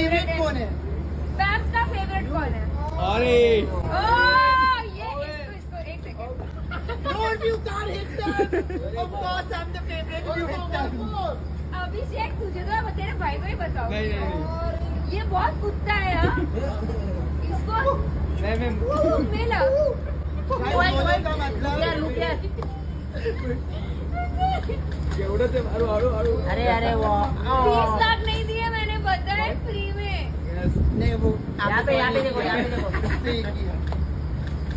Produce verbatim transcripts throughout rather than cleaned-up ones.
Favourite कौन है? पैम्स का फेवरेट कौन है? अरे ओह ये इसको एक second. Lord you can't hit that. Of course I'm the favorite. You hit that. Abhishek तुझे तो बता तेरे भाई को ही बताओ। नहीं नहीं ये बहुत कुत्ता है यार। इसको नहीं मैं मेला अरे अरे वो बीस लाख नहीं दिए मैंने पता है फ्री में नहीं वो यहाँ पे यहाँ पे देखो यहाँ पे देखो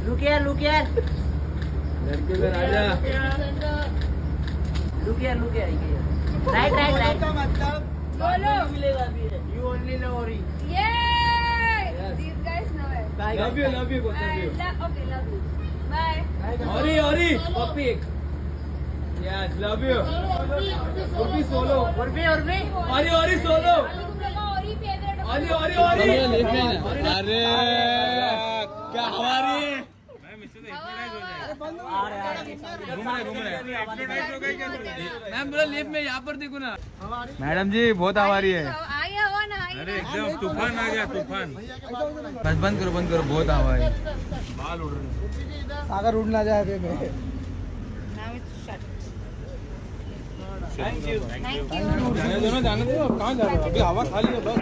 लुकिया लुकिया लुकिया लुकिया राइट राइट राइट का मतलब बोलो मिलेगा यू ओनली नो री ये दिस गाइस नो है love you love you okay love you bye ओरी ओरी पप्पी Yes, love you. Urfi solo. Urfi Urfi. Ori Ori solo. Ori favorite. Ori Ori Ori. अरे क्या हमारी? मैं मिस्टर एक्सप्लेनाइज हो जाएगा। मैम बोला लिफ्ट में यहाँ पर देखो ना। मैडम जी बहुत हमारी है। अरे एकदम तूफान आ गया तूफान। बस बंद करो बंद करो बहुत हमारी। बाल उड़ रहे। सागर उड़ ना जाए मैं। थैंक यू थैंक यू दोनों जाने दो कहाँ जा रहे हो अभी हवा खाली है बस।